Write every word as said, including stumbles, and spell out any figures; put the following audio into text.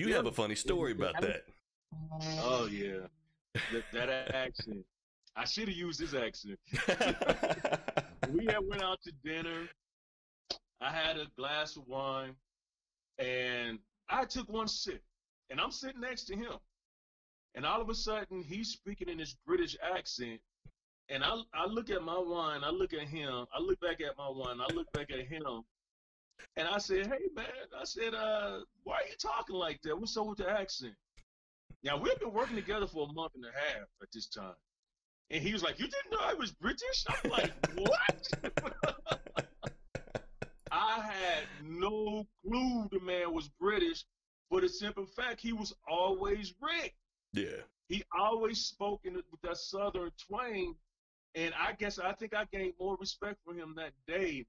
You yeah. have a funny story about that. Oh yeah, that, that accent. I should have used this accent. We had went out to dinner. I had a glass of wine, and I took one sip, and I'm sitting next to him, and all of a sudden he's speaking in his British accent, and I I look at my wine, I look at him, I look back at my wine, I look back at him, and I said, hey man, I said, uh, why are you talking like that? What's up with the accent? Now we've been working together for a month and a half at this time, and he was like, you didn't know I was British? I'm like, what? I had no clue the man was British, for the simple fact he was always Rick. Yeah. He always spoke in the, with that southern twang, and I guess I think I gained more respect for him that day